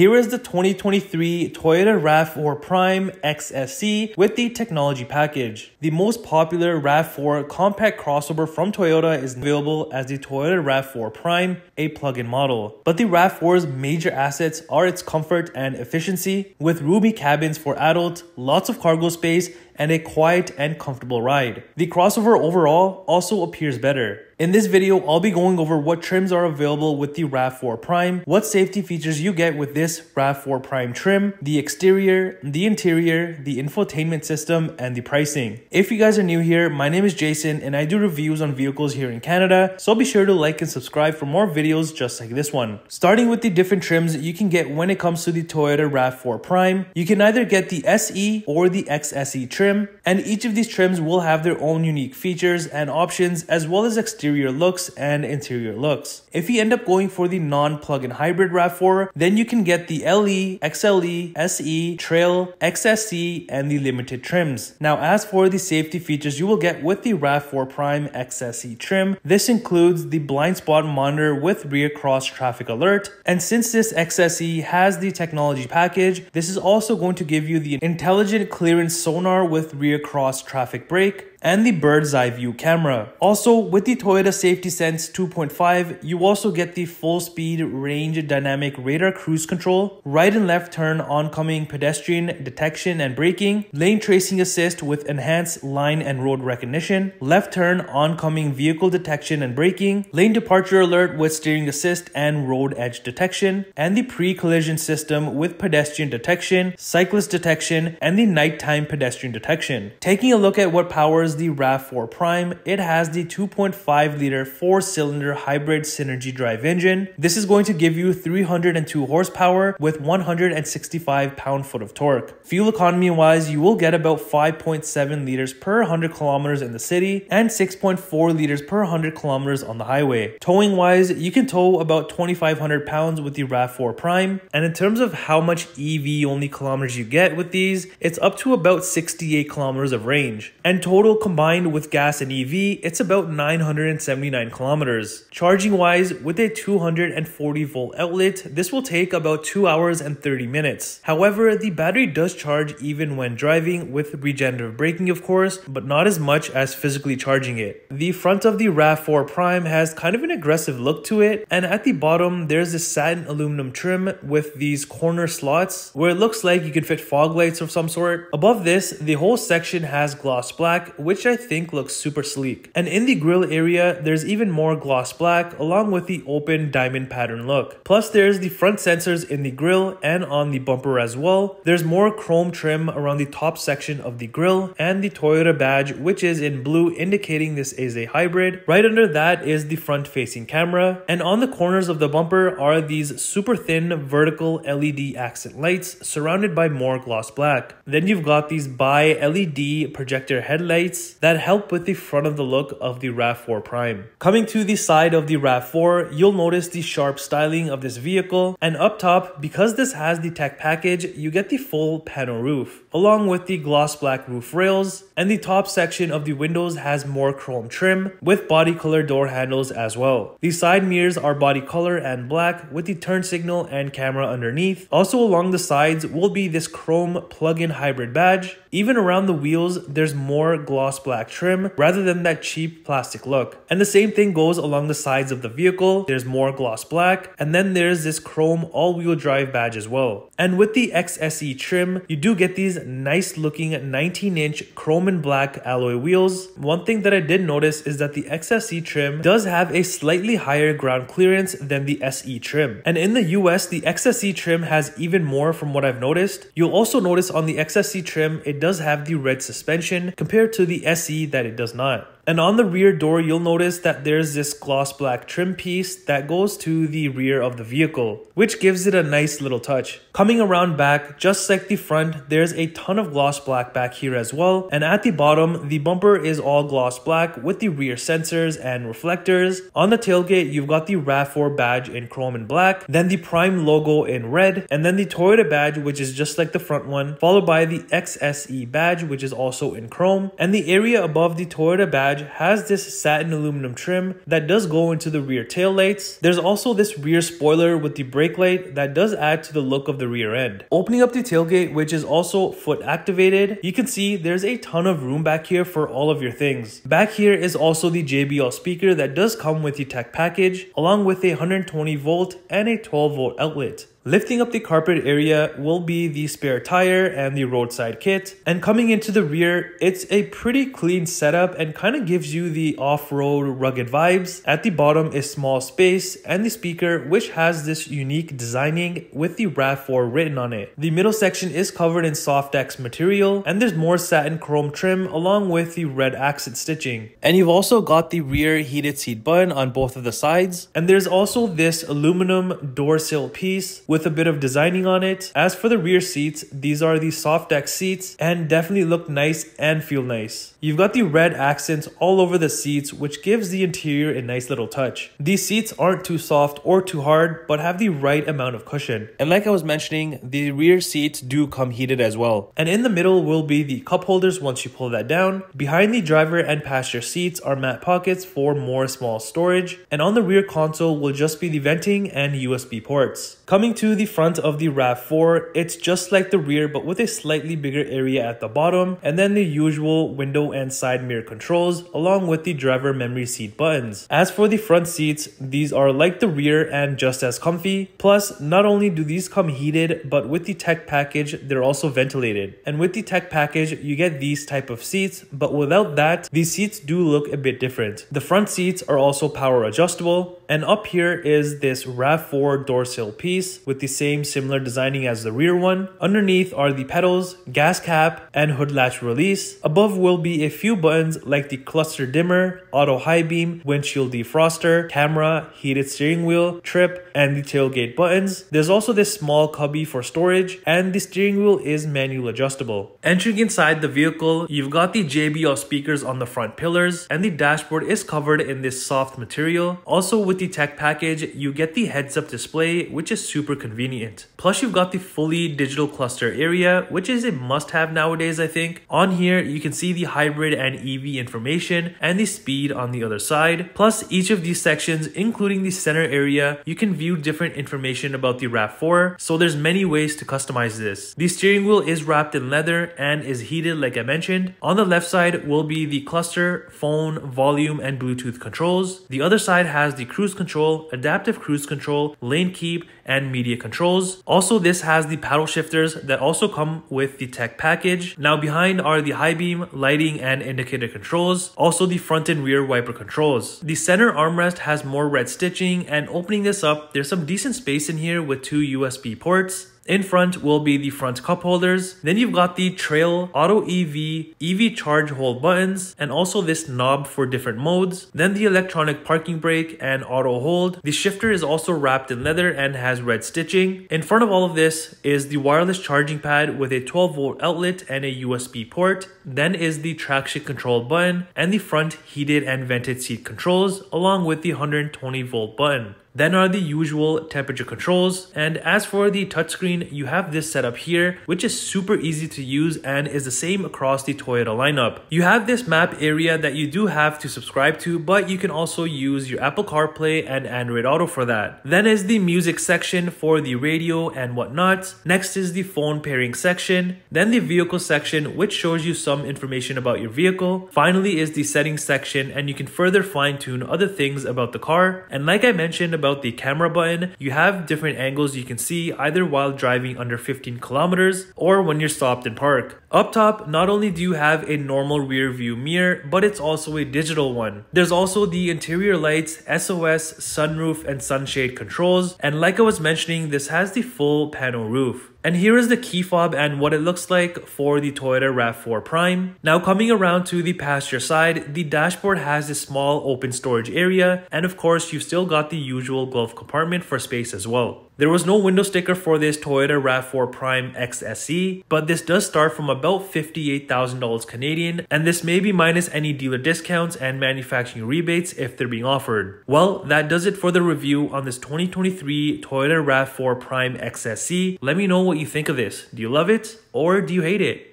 Here is the 2023 Toyota RAV4 Prime XSC with the technology package. The most popular RAV4 compact crossover from Toyota is available as the Toyota RAV4 Prime, a plug-in model. But the RAV4's major assets are its comfort and efficiency, with roomy cabins for adults, lots of cargo space, and a quiet and comfortable ride. The crossover overall also appears better. In this video, I'll be going over what trims are available with the RAV4 Prime, what safety features you get with this RAV4 Prime trim, the exterior, the interior, the infotainment system, and the pricing. If you guys are new here, my name is Jason and I do reviews on vehicles here in Canada, so be sure to like and subscribe for more videos just like this one. Starting with the different trims you can get when it comes to the Toyota RAV4 Prime, you can either get the SE or the XSE trim, and each of these trims will have their own unique features and options, as well as exterior looks and interior looks. If you end up going for the non-plug-in hybrid RAV4, then you can get the LE, XLE, SE, Trail, XSC, and the limited trims. Now, as for the safety features you will get with the RAV4 Prime XSE trim, this includes the blind spot monitor with rear cross traffic alert, and since this XSE has the technology package, this is also going to give you the intelligent clearance sonar with rear cross traffic brake, and the bird's eye view camera. Also, with the Toyota Safety Sense 2.5, you also get the full speed range dynamic radar cruise control, right and left turn oncoming pedestrian detection and braking, lane tracing assist with enhanced line and road recognition, left turn oncoming vehicle detection and braking, lane departure alert with steering assist and road edge detection, and the pre-collision system with pedestrian detection, cyclist detection, and the nighttime pedestrian detection. Taking a look at what powers the RAV4 Prime, it has the 2.5-liter 4-cylinder hybrid Synergy drive engine. This is going to give you 302 horsepower with 165 pound-foot of torque. Fuel economy-wise, you will get about 5.7 liters per 100 kilometers in the city and 6.4 liters per 100 kilometers on the highway. Towing-wise, you can tow about 2,500 pounds with the RAV4 Prime, and in terms of how much EV-only kilometers you get with these, it's up to about 68 kilometers of range. And total combined with gas and EV, it's about 979 kilometers. Charging wise, with a 240 volt outlet, this will take about 2 hours and 30 minutes. However, the battery does charge even when driving, with regenerative braking of course, but not as much as physically charging it. The front of the RAV4 Prime has kind of an aggressive look to it, and at the bottom there's this satin aluminum trim with these corner slots where it looks like you can fit fog lights of some sort. Above this, the whole section has gloss black, which I think looks super sleek. And in the grille area, there's even more gloss black along with the open diamond pattern look. Plus there's the front sensors in the grille and on the bumper as well. There's more chrome trim around the top section of the grille and the Toyota badge, which is in blue, indicating this is a hybrid. Right under that is the front facing camera, and on the corners of the bumper are these super thin vertical LED accent lights surrounded by more gloss black. Then you've got these bi-LED projector headlights that help with the front of the look of the RAV4 Prime. Coming to the side of the RAV4, you'll notice the sharp styling of this vehicle, and up top, because this has the tech package, you get the full panel roof, along with the gloss black roof rails, and the top section of the windows has more chrome trim with body color door handles as well. The side mirrors are body color and black with the turn signal and camera underneath. Also along the sides will be this chrome plug-in hybrid badge. Even around the wheels, there's more gloss black trim rather than that cheap plastic look. And the same thing goes along the sides of the vehicle. There's more gloss black, and then there's this chrome all-wheel drive badge as well. And with the XSE trim, you do get these nice looking 19-inch chrome and black alloy wheels. One thing that I did notice is that the XSE trim does have a slightly higher ground clearance than the SE trim. And in the US, the XSE trim has even more from what I've noticed. You'll also notice on the XSE trim, it does have the red suspension compared to the SE that it does not. And on the rear door, you'll notice that there's this gloss black trim piece that goes to the rear of the vehicle, which gives it a nice little touch. Coming around back, just like the front, there's a ton of gloss black back here as well. And at the bottom, the bumper is all gloss black with the rear sensors and reflectors. On the tailgate, you've got the RAV4 badge in chrome and black, then the Prime logo in red, and then the Toyota badge, which is just like the front one, followed by the XSE badge, which is also in chrome. And the area above the Toyota badge badge has this satin aluminum trim that does go into the rear taillights. There's also this rear spoiler with the brake light that does add to the look of the rear end. Opening up the tailgate, which is also foot activated, you can see there's a ton of room back here for all of your things. Back here is also the JBL speaker that does come with the tech package, along with a 120 volt and a 12 volt outlet. Lifting up the carpet area will be the spare tire and the roadside kit. And coming into the rear, it's a pretty clean setup and kind of gives you the off-road rugged vibes. At the bottom is small space and the speaker, which has this unique designing with the RAV4 written on it. The middle section is covered in Softex material and there's more satin chrome trim along with the red accent stitching. And you've also got the rear heated seat button on both of the sides. And there's also this aluminum door sill piece with a bit of designing on it. As for the rear seats, these are the Softex seats and definitely look nice and feel nice. You've got the red accents all over the seats, which gives the interior a nice little touch. These seats aren't too soft or too hard, but have the right amount of cushion. And like I was mentioning, the rear seats do come heated as well. And in the middle will be the cup holders once you pull that down. Behind the driver and passenger seats are mat pockets for more small storage. And on the rear console will just be the venting and USB ports. Coming to the front of the RAV4, it's just like the rear but with a slightly bigger area at the bottom, and then the usual window and side mirror controls along with the driver memory seat buttons. As for the front seats, these are like the rear and just as comfy. Plus, not only do these come heated, but with the tech package they're also ventilated. And with the tech package you get these type of seats, but without that these seats do look a bit different. The front seats are also power adjustable, and up here is this RAV4 door sill piece with the same similar designing as the rear one. Underneath are the pedals, gas cap, and hood latch release. Above will be a few buttons like the cluster dimmer, auto high beam, windshield defroster, camera, heated steering wheel, trip, and the tailgate buttons. There's also this small cubby for storage, and the steering wheel is manual adjustable. Entering inside the vehicle, you've got the JBL speakers on the front pillars, and the dashboard is covered in this soft material. Also with the tech package, you get the heads-up display, which is super convenient. Plus, you've got the fully digital cluster area, which is a must-have nowadays, I think. On here, you can see the hybrid and EV information and the speed on the other side. Plus, each of these sections, including the center area, you can view different information about the RAV4, so there's many ways to customize this. The steering wheel is wrapped in leather and is heated like I mentioned. On the left side will be the cluster, phone, volume, and Bluetooth controls. The other side has the cruise control, adaptive cruise control, lane keep, and media controls. Also, this has the paddle shifters that also come with the tech package. Now behind are the high beam, lighting, and indicator controls. Also the front and rear wiper controls. The center armrest has more red stitching, and opening this up, there's some decent space in here with two USB ports. In front will be the front cup holders. Then you've got the trail, auto EV, EV charge hold buttons, and also this knob for different modes. Then the electronic parking brake and auto hold. The shifter is also wrapped in leather and has red stitching. In front of all of this is the wireless charging pad with a 12 volt outlet and a USB port. Then is the traction control button and the front heated and vented seat controls along with the 120 volt button. Then are the usual temperature controls, and as for the touchscreen, you have this setup here, which is super easy to use and is the same across the Toyota lineup. You have this map area that you do have to subscribe to, but you can also use your Apple CarPlay and Android Auto for that. Then is the music section for the radio and whatnot. Next is the phone pairing section. Then the vehicle section, which shows you some information about your vehicle. Finally is the settings section, and you can further fine-tune other things about the car. And like I mentioned about the camera button, you have different angles you can see either while driving under 15 kilometers or when you're stopped in park. Up top, not only do you have a normal rear view mirror, but it's also a digital one. There's also the interior lights, SOS, sunroof, and sunshade controls. And like I was mentioning, this has the full panel roof. And here is the key fob and what it looks like for the Toyota RAV4 Prime. Now coming around to the passenger side, the dashboard has a small open storage area, and of course you've still got the usual glove compartment for space as well. There was no window sticker for this Toyota RAV4 Prime XSE, but this does start from about $58,000 Canadian, and this may be minus any dealer discounts and manufacturing rebates if they're being offered. Well, that does it for the review on this 2023 Toyota RAV4 Prime XSE. Let me know what you think of this. Do you love it or do you hate it?